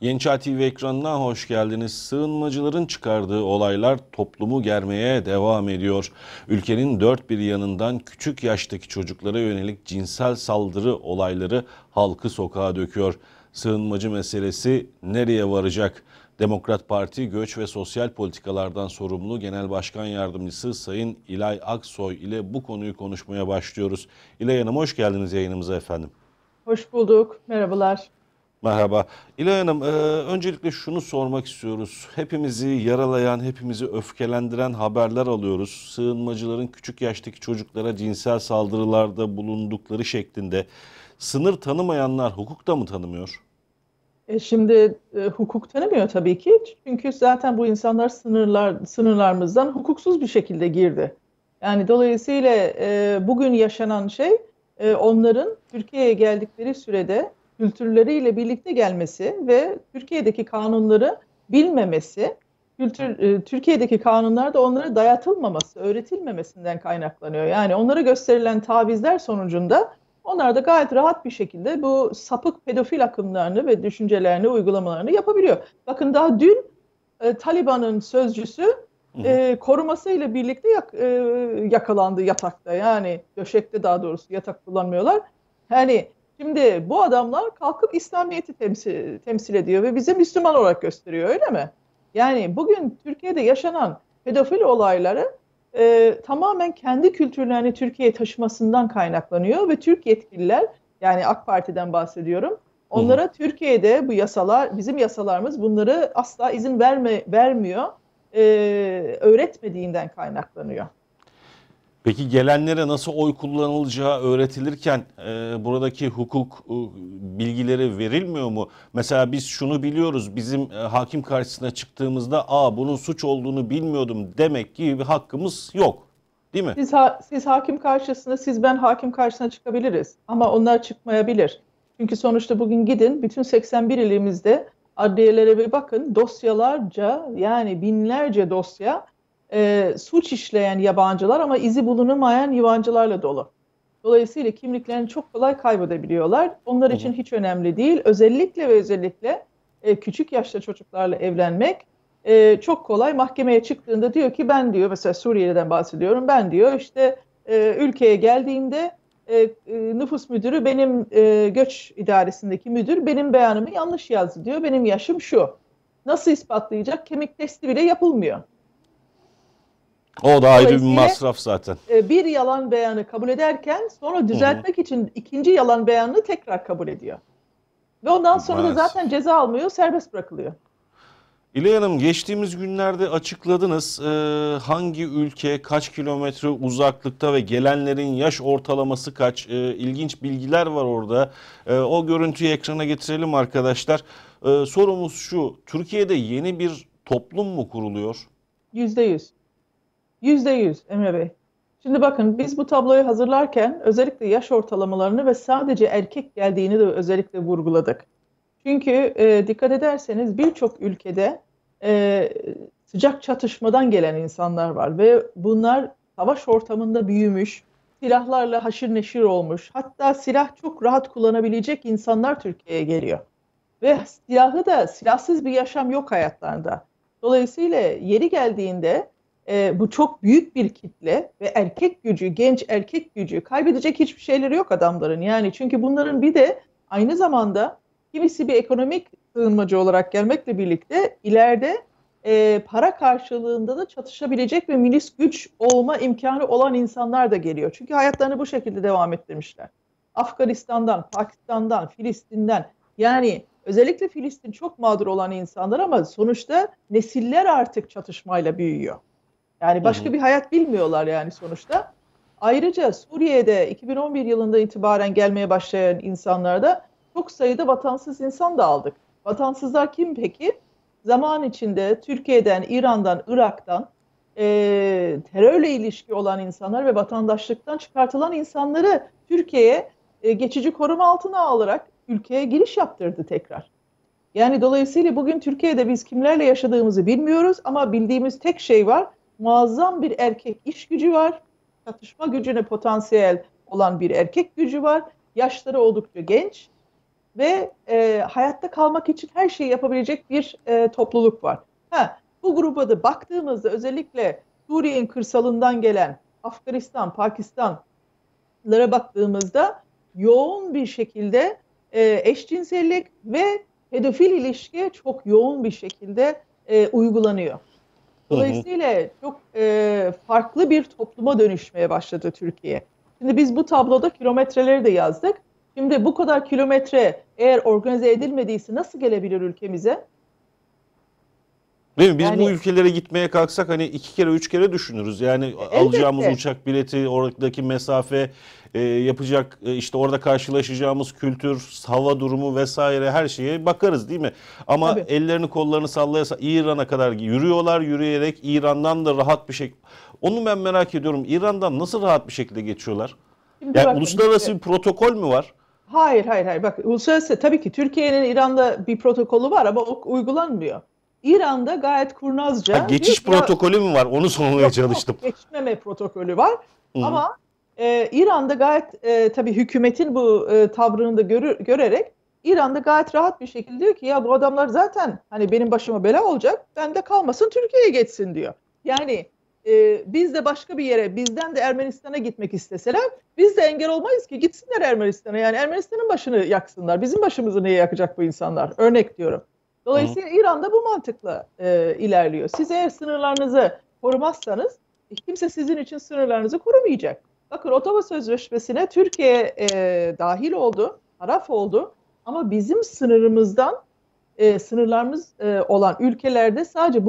Yeniçağ TV ekranına hoş geldiniz. Sığınmacıların çıkardığı olaylar toplumu germeye devam ediyor. Ülkenin dört bir yanından küçük yaştaki çocuklara yönelik cinsel saldırı olayları halkı sokağa döküyor. Sığınmacı meselesi nereye varacak? Demokrat Parti Göç ve Sosyal Politikalardan sorumlu Genel Başkan Yardımcısı Sayın İlay Aksoy ile bu konuyu konuşmaya başlıyoruz. İlay Hanım hoş geldiniz yayınımıza efendim. Hoş bulduk. Merhabalar. Merhaba. İlay Hanım, öncelikle şunu sormak istiyoruz. Hepimizi yaralayan, hepimizi öfkelendiren haberler alıyoruz. Sığınmacıların küçük yaştaki çocuklara cinsel saldırılarda bulundukları şeklinde. Sınır tanımayanlar hukuk da mı tanımıyor? Şimdi hukuk tanımıyor tabii ki. Çünkü zaten bu insanlar sınırlarımızdan hukuksuz bir şekilde girdi. Yani dolayısıyla bugün yaşanan şey onların Türkiye'ye geldikleri sürede kültürleriyle birlikte gelmesi ve Türkiye'deki kanunları bilmemesi, Türkiye'deki kanunlarda onlara dayatılmaması, öğretilmemesinden kaynaklanıyor. Yani onlara gösterilen tavizler sonucunda onlar da gayet rahat bir şekilde bu sapık pedofil akımlarını ve düşüncelerini, uygulamalarını yapabiliyor. Bakın daha dün Taliban'ın sözcüsü korumasıyla birlikte yakalandı yatakta. Yani döşekte, daha doğrusu yatak kullanmıyorlar. Yani şimdi bu adamlar kalkıp İslamiyet'i temsil ediyor ve bizi Müslüman olarak gösteriyor, öyle mi? Yani bugün Türkiye'de yaşanan pedofil olayları tamamen kendi kültürlerini Türkiye'ye taşımasından kaynaklanıyor ve Türk yetkililer, yani AK Parti'den bahsediyorum, onlara Türkiye'de bu yasalar, bizim yasalarımız bunları asla izin vermiyor, öğretmediğinden kaynaklanıyor. Peki gelenlere nasıl oy kullanılacağı öğretilirken buradaki hukuk bilgileri verilmiyor mu? Mesela biz şunu biliyoruz, bizim hakim karşısına çıktığımızda bunun suç olduğunu bilmiyordum demek ki bir hakkımız yok, değil mi? Ben hakim karşısına çıkabiliriz ama onlar çıkmayabilir. Çünkü sonuçta bugün gidin bütün 81 ilimizde adliyelere bir bakın, dosyalarca, yani binlerce dosya suç işleyen yabancılar ama izi bulunamayan yabancılarla dolu. Dolayısıyla kimliklerini çok kolay kaybedebiliyorlar. Onlar için hiç önemli değil. Özellikle küçük yaşta çocuklarla evlenmek çok kolay. Mahkemeye çıktığında diyor ki ben diyor, mesela Suriyeli'den bahsediyorum. Ben diyor işte ülkeye geldiğimde nüfus müdürü benim göç idaresindeki müdür benim beyanımı yanlış yazdı diyor. Benim yaşım şu. Nasıl ispatlayacak? Kemik testi bile yapılmıyor. O da ayrı bir masraf zaten. Bir yalan beyanı kabul ederken sonra düzeltmek için ikinci yalan beyanını tekrar kabul ediyor. Ve ondan sonra da zaten ceza almıyor, serbest bırakılıyor. İlay Hanım, geçtiğimiz günlerde açıkladınız hangi ülke, kaç kilometre uzaklıkta ve gelenlerin yaş ortalaması kaç. İlginç bilgiler var orada. O görüntüyü ekrana getirelim arkadaşlar. Sorumuz şu, Türkiye'de yeni bir toplum mu kuruluyor? %100 Emre Bey. Şimdi bakın, biz bu tabloyu hazırlarken özellikle yaş ortalamalarını ve sadece erkek geldiğini de özellikle vurguladık. Çünkü dikkat ederseniz birçok ülkede sıcak çatışmadan gelen insanlar var ve bunlar savaş ortamında büyümüş, silahlarla haşır neşir olmuş, hatta silah çok rahat kullanabilecek insanlar Türkiye'ye geliyor. Ve silahsız bir yaşam yok hayatlarında. Dolayısıyla yeri geldiğinde bu çok büyük bir kitle ve genç erkek gücü kaybedecek hiçbir şeyleri yok adamların. Yani çünkü bunların bir de aynı zamanda kimisi bir ekonomik sığınmacı olarak gelmekle birlikte ileride para karşılığında da çatışabilecek ve milis güç olma imkanı olan insanlar da geliyor. Çünkü hayatlarını bu şekilde devam ettirmişler. Afganistan'dan, Pakistan'dan, Filistin'den, yani özellikle Filistin çok mağdur olan insanlar ama sonuçta nesiller artık çatışmayla büyüyor. Yani başka bir hayat bilmiyorlar yani sonuçta. Ayrıca Suriye'de 2011 yılında itibaren gelmeye başlayan insanlarda çok sayıda vatansız insan da aldık. Vatansızlar kim peki? Zaman içinde Türkiye'den, İran'dan, Irak'tan terörle ilişki olan insanlar ve vatandaşlıktan çıkartılan insanları Türkiye'ye geçici koruma altına alarak ülkeye giriş yaptırdı tekrar. Yani dolayısıyla bugün Türkiye'de biz kimlerle yaşadığımızı bilmiyoruz ama bildiğimiz tek şey var. Muazzam bir erkek iş gücü var çatışma gücüne potansiyel olan bir erkek gücü var. Yaşları oldukça genç ve hayatta kalmak için her şeyi yapabilecek bir topluluk var. Bu gruba da baktığımızda özellikle Suriye'nin kırsalından gelen Afganistan, Pakistanlara baktığımızda yoğun bir şekilde eşcinsellik ve pedofil ilişki çok yoğun bir şekilde uygulanıyor. Dolayısıyla çok farklı bir topluma dönüşmeye başladı Türkiye. Şimdi biz bu tabloda kilometreleri de yazdık. Şimdi bu kadar kilometre eğer organize edilmediyse nasıl gelebilir ülkemize? Değil mi? Biz yani, bu ülkelere gitmeye kalksak hani 2 kere 3 kere düşünürüz. Yani elbette. Alacağımız uçak bileti, oradaki mesafe, yapacak işte orada karşılaşacağımız kültür, hava durumu vesaire her şeye bakarız değil mi? Ama tabii. Ellerini kollarını sallayasa İran'a kadar yürüyorlar, yürüyerek İran'dan da rahat bir şekilde. Onu ben merak ediyorum. İran'dan nasıl rahat bir şekilde geçiyorlar? Şimdi yani bakın, uluslararası bir protokol mü var? Hayır. Bak uluslararası tabii ki Türkiye'nin İran'da bir protokolü var ama o uygulanmıyor. İran'da gayet kurnazca... geçiş protokolü mü var? Onu sormaya çalıştım. Geçmeme protokolü var. Hı-hı. Ama İran'da gayet tabii hükümetin bu tavrını da görerek İran'da gayet rahat bir şekilde diyor ki ya bu adamlar zaten hani benim başıma bela olacak, bende kalmasın Türkiye'ye geçsin diyor. Yani biz de başka bir yere, bizden de Ermenistan'a gitmek isteseler biz de engel olmayız ki, gitsinler Ermenistan'a. Yani Ermenistan'ın başını yaksınlar. Bizim başımızı niye yakacak bu insanlar? Örnek diyorum. Dolayısıyla İran'da bu mantıkla ilerliyor. Siz eğer sınırlarınızı korumazsanız kimse sizin için sınırlarınızı korumayacak. Bakın Ottawa Sözleşmesi'ne Türkiye dahil oldu, taraf oldu ama bizim sınırlarımız olan ülkelerde sadece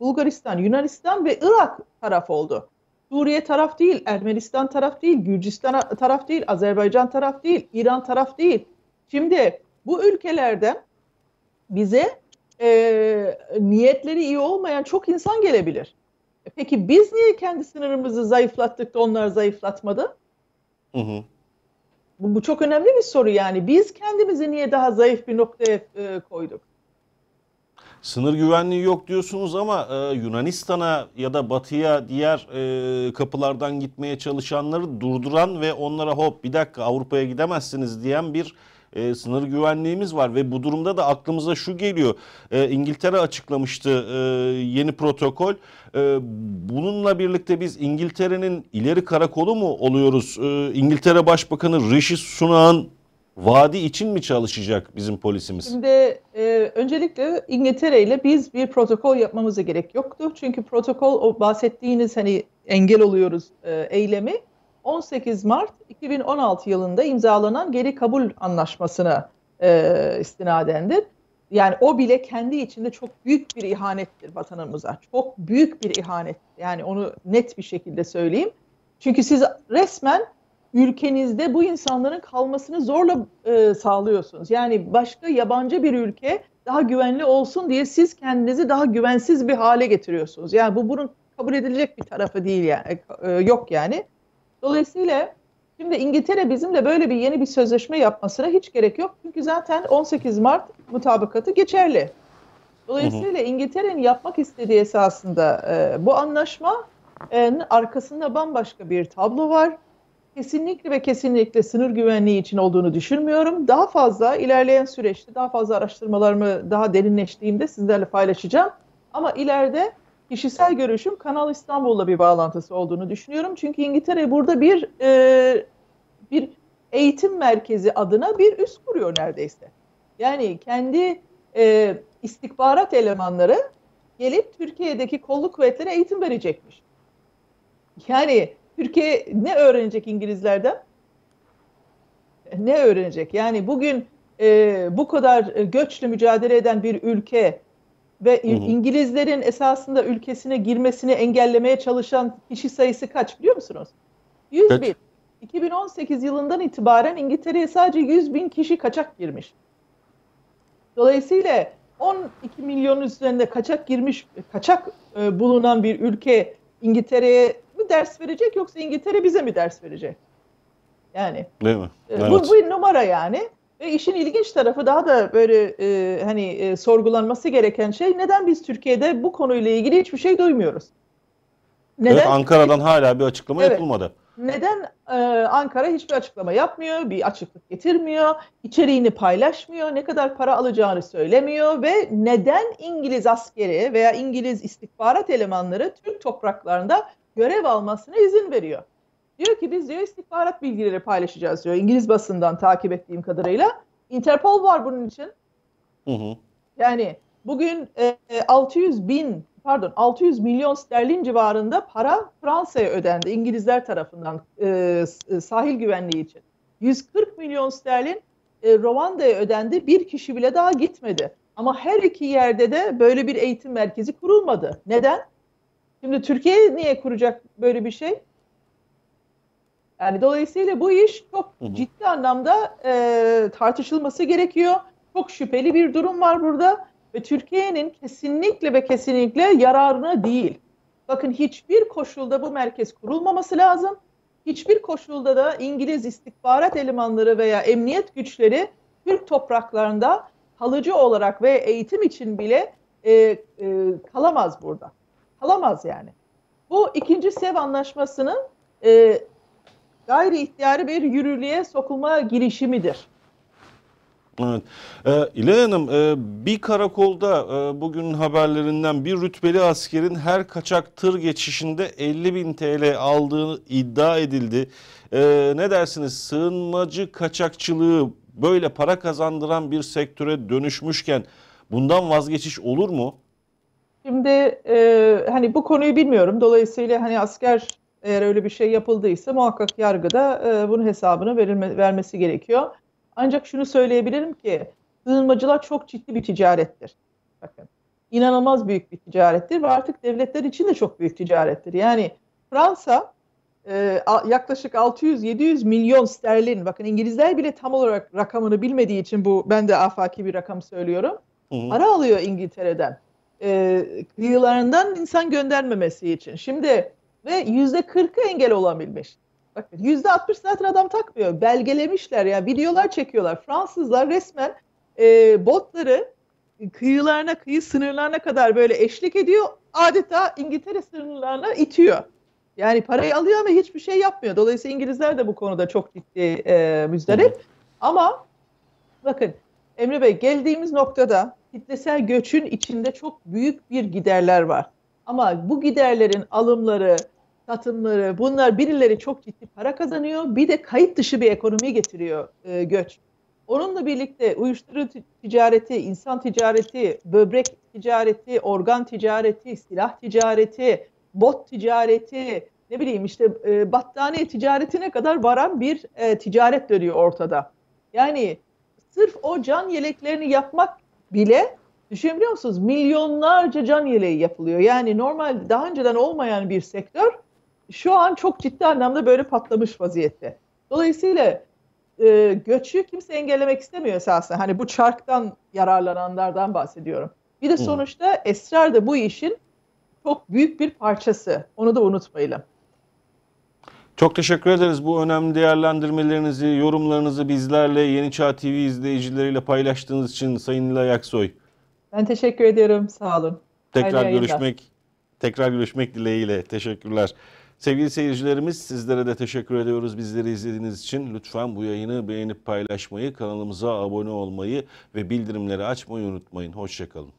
Bulgaristan, Yunanistan ve Irak taraf oldu. Suriye taraf değil, Ermenistan taraf değil, Gürcistan taraf değil, Azerbaycan taraf değil, İran taraf değil. Şimdi bu ülkelerden bize niyetleri iyi olmayan çok insan gelebilir. Peki biz niye kendi sınırımızı zayıflattık da onlar zayıflatmadı? Hı hı. Bu çok önemli bir soru yani. Biz kendimizi niye daha zayıf bir noktaya koyduk? Sınır güvenliği yok diyorsunuz ama Yunanistan'a ya da Batı'ya diğer kapılardan gitmeye çalışanları durduran ve onlara hop bir dakika Avrupa'ya gidemezsiniz diyen bir sınır güvenliğimiz var ve bu durumda da aklımıza şu geliyor. İngiltere açıklamıştı yeni protokol. Bununla birlikte biz İngiltere'nin ileri karakolu mu oluyoruz? İngiltere Başbakanı Rishi Sunak'ın vaadi için mi çalışacak bizim polisimiz? Şimdi öncelikle İngiltere ile biz bir protokol yapmamıza gerek yoktu. Çünkü protokol o bahsettiğiniz hani engel oluyoruz eylemi. 18 Mart 2016 yılında imzalanan geri kabul anlaşmasına istinadendir. Yani o bile kendi içinde çok büyük bir ihanettir vatanımıza. Çok büyük bir ihanet. Yani onu net bir şekilde söyleyeyim. Çünkü siz resmen ülkenizde bu insanların kalmasını zorla sağlıyorsunuz. Yani başka yabancı bir ülke daha güvenli olsun diye siz kendinizi daha güvensiz bir hale getiriyorsunuz. Yani bunun kabul edilecek bir tarafı değil yani, yok yani. Dolayısıyla şimdi İngiltere bizimle böyle bir yeni bir sözleşme yapmasına hiç gerek yok. Çünkü zaten 18 Mart mutabakatı geçerli. Dolayısıyla İngiltere'nin yapmak istediği esasında bu anlaşmanın arkasında bambaşka bir tablo var. Kesinlikle sınır güvenliği için olduğunu düşünmüyorum. Daha fazla ilerleyen süreçte daha fazla araştırmalarımı daha derinleştiğimde sizlerle paylaşacağım. Ama ileride... Kişisel görüşüm Kanal İstanbul'la bir bağlantısı olduğunu düşünüyorum. Çünkü İngiltere burada bir eğitim merkezi adına bir üs kuruyor neredeyse. Yani kendi istihbarat elemanları gelip Türkiye'deki kolluk kuvvetlerine eğitim verecekmiş. Yani Türkiye ne öğrenecek İngilizlerden? Ne öğrenecek? Yani bugün bu kadar göçle mücadele eden bir ülke... Ve İngilizlerin esasında ülkesine girmesini engellemeye çalışan kişi sayısı kaç biliyor musunuz? 100 bin. 2018 yılından itibaren İngiltere'ye sadece 100 bin kişi kaçak girmiş. Dolayısıyla 12 milyon üzerinde kaçak bulunan bir ülke İngiltere'ye mi ders verecek yoksa İngiltere bize mi ders verecek? Yani değil mi? Evet. Bu numara yani. Ve işin ilginç tarafı daha da böyle sorgulanması gereken şey neden biz Türkiye'de bu konuyla ilgili hiçbir şey duymuyoruz? Neden? Evet, Ankara'dan hala bir açıklama yapılmadı. Neden Ankara hiçbir açıklama yapmıyor, bir açıklık getirmiyor, içeriğini paylaşmıyor, ne kadar para alacağını söylemiyor ve neden İngiliz askeri veya İngiliz istihbarat elemanları Türk topraklarında görev almasına izin veriyor? Diyor ki biz diyor istihbarat bilgileri paylaşacağız diyor. İngiliz basından takip ettiğim kadarıyla. Interpol var bunun için. Hı hı. Yani bugün 600 milyon sterlin civarında para Fransa'ya ödendi İngilizler tarafından sahil güvenliği için. 140 milyon sterlin Rwanda'ya ödendi. Bir kişi bile daha gitmedi. Ama her iki yerde de böyle bir eğitim merkezi kurulmadı. Neden? Şimdi Türkiye niye kuracak böyle bir şey? Yani dolayısıyla bu iş çok ciddi anlamda tartışılması gerekiyor. Çok şüpheli bir durum var burada. Ve Türkiye'nin kesinlikle ve kesinlikle yararına değil. Bakın hiçbir koşulda bu merkez kurulmaması lazım. Hiçbir koşulda da İngiliz istihbarat elemanları veya emniyet güçleri Türk topraklarında kalıcı olarak ve eğitim için bile kalamaz burada. Kalamaz yani. Bu 2. Sevr Antlaşması'nın gayri ihtiyari bir yürürlüğe sokulma girişimidir. Evet. İlay Hanım, bir karakolda bugünün haberlerinden bir rütbeli askerin her kaçak tır geçişinde 50.000 TL aldığı iddia edildi. Ne dersiniz, sığınmacı kaçakçılığı böyle para kazandıran bir sektöre dönüşmüşken bundan vazgeçiş olur mu? Şimdi hani bu konuyu bilmiyorum, dolayısıyla hani asker eğer öyle bir şey yapıldıysa muhakkak yargıda bunun hesabını vermesi gerekiyor. Ancak şunu söyleyebilirim ki sığınmacılar çok ciddi bir ticarettir. Bakın inanılmaz büyük bir ticarettir ve artık devletler için de çok büyük ticarettir. Yani Fransa yaklaşık 600-700 milyon sterlin, bakın İngilizler bile tam olarak rakamını bilmediği için bu ben de afaki bir rakam söylüyorum. Para alıyor İngiltere'den. Kıyılarından insan göndermemesi için. Şimdi ve %40'ı engel olabilmiş. Bakın %60 zaten adam takmıyor. Belgelemişler ya, videolar çekiyorlar. Fransızlar resmen botları kıyılarına, kıyı sınırlarına kadar böyle eşlik ediyor. Adeta İngiltere sınırlarına itiyor. Yani parayı alıyor ama hiçbir şey yapmıyor. Dolayısıyla İngilizler de bu konuda çok ciddi müzdarip. Ama bakın Emre Bey, geldiğimiz noktada kitlesel göçün içinde çok büyük bir giderler var. Ama bu giderlerin alımları, satımları, bunlar birileri çok ciddi para kazanıyor. Bir de kayıt dışı bir ekonomi getiriyor göç. Onunla birlikte uyuşturucu ticareti, insan ticareti, böbrek ticareti, organ ticareti, silah ticareti, bot ticareti, ne bileyim işte battaniye ticaretine kadar varan bir ticaret dönüyor ortada. Yani sırf o can yeleklerini yapmak bile, düşünebiliyor musunuz? Milyonlarca can yeleği yapılıyor. Yani normal daha önceden olmayan bir sektör şu an çok ciddi anlamda böyle patlamış vaziyette. Dolayısıyla göçü kimse engellemek istemiyor esasında. Hani bu çarktan yararlananlardan bahsediyorum. Bir de sonuçta esrar da bu işin çok büyük bir parçası. Onu da unutmayalım. Çok teşekkür ederiz. Bu önemli değerlendirmelerinizi, yorumlarınızı bizlerle, Yeniçağ TV izleyicileriyle paylaştığınız için Sayın İlay Aksoy. Ben teşekkür ediyorum. Sağ olun. Tekrar görüşmek dileğiyle. Teşekkürler. Sevgili seyircilerimiz, sizlere de teşekkür ediyoruz bizleri izlediğiniz için. Lütfen bu yayını beğenip paylaşmayı, kanalımıza abone olmayı ve bildirimleri açmayı unutmayın. Hoşça kalın.